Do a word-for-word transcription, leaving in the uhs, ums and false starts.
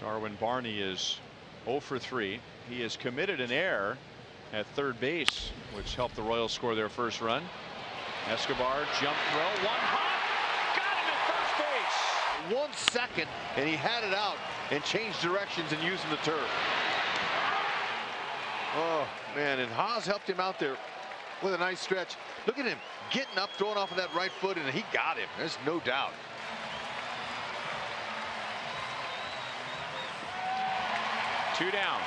Darwin Barney is oh for three. He has committed an error at third base, which helped the Royals score their first run. Escobar, jump throw, one hop, got him at first base. One second, and he had it out and changed directions and using the turf. Oh, man, and Haas helped him out there with a nice stretch. Look at him getting up, throwing off of that right foot, and he got him. There's no doubt. Two down.